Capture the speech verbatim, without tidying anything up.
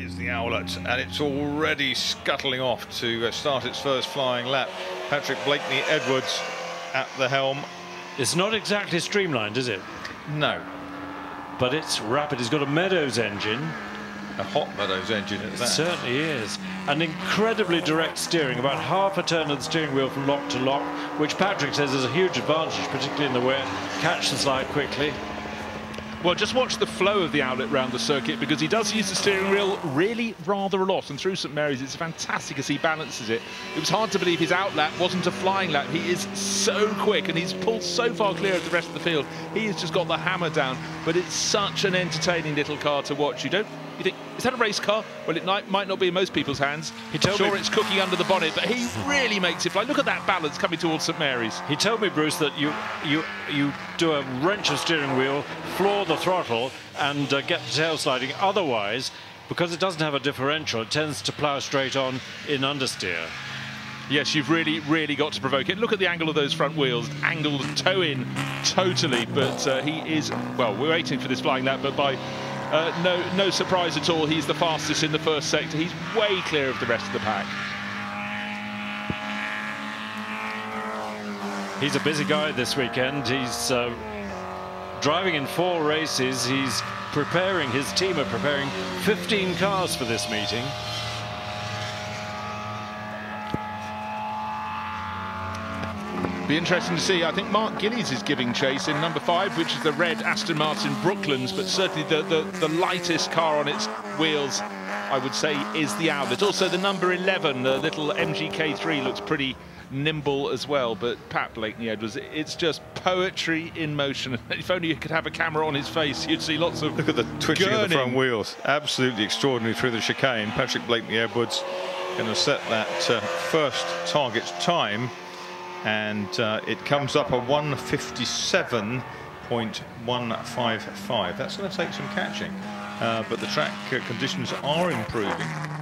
is the Owlet, and it's already scuttling off to start its first flying lap. Patrick Blakeney-Edwards at the helm. It's not exactly streamlined, is it? No. But it's rapid. It's got a Meadows engine. A hot Meadows engine at that. It certainly is. And incredibly direct steering, about half a turn of the steering wheel from lock to lock, which Patrick says is a huge advantage, particularly in the way it catches the slide quickly. Well, just watch the flow of the Owlet round the circuit, because he does use the steering wheel really rather a lot, and through Saint Mary's it's fantastic as he balances it. It was hard to believe his out lap wasn't a flying lap. He is so quick, and he's pulled so far clear of the rest of the field. He has just got the hammer down, but it's such an entertaining little car to watch. You don't, you think, is that a race car? Well, it might not be in most people's hands. He told I'm sure me it's cooking under the bonnet, but he really makes it fly. Look at that balance coming towards Saint Mary's. He told me, Bruce, that you you you do a wrench of steering wheel, floor the throttle, and uh, get the tail sliding. Otherwise, because it doesn't have a differential, it tends to plough straight on in understeer. Yes, you've really, really got to provoke it. Look at the angle of those front wheels, angled toe in totally. But uh, he is, well, we're waiting for this flying lap, but by Uh, no, no surprise at all, he's the fastest in the first sector. He's way clear of the rest of the pack. He's a busy guy this weekend. He's uh, driving in four races. He's preparing, his team are preparing fifteen cars for this meeting. Be interesting to see. I think Mark Gillies is giving chase in number five, which is the red Aston Martin Brooklands, but certainly the, the, the lightest car on its wheels, I would say, is the Owlet. Also the number eleven, the little M G K three, looks pretty nimble as well. But Pat Blakeney-Edwards, it's just poetry in motion. If only you could have a camera on his face, you'd see lots of... Look at the twitching gurning of the front wheels. Absolutely extraordinary through the chicane. Patrick Blakeney-Edwards going to set that uh, first target time. And uh, it comes up a one fifty-seven point one five five. That's going to take some catching, uh, but the track uh, conditions are improving.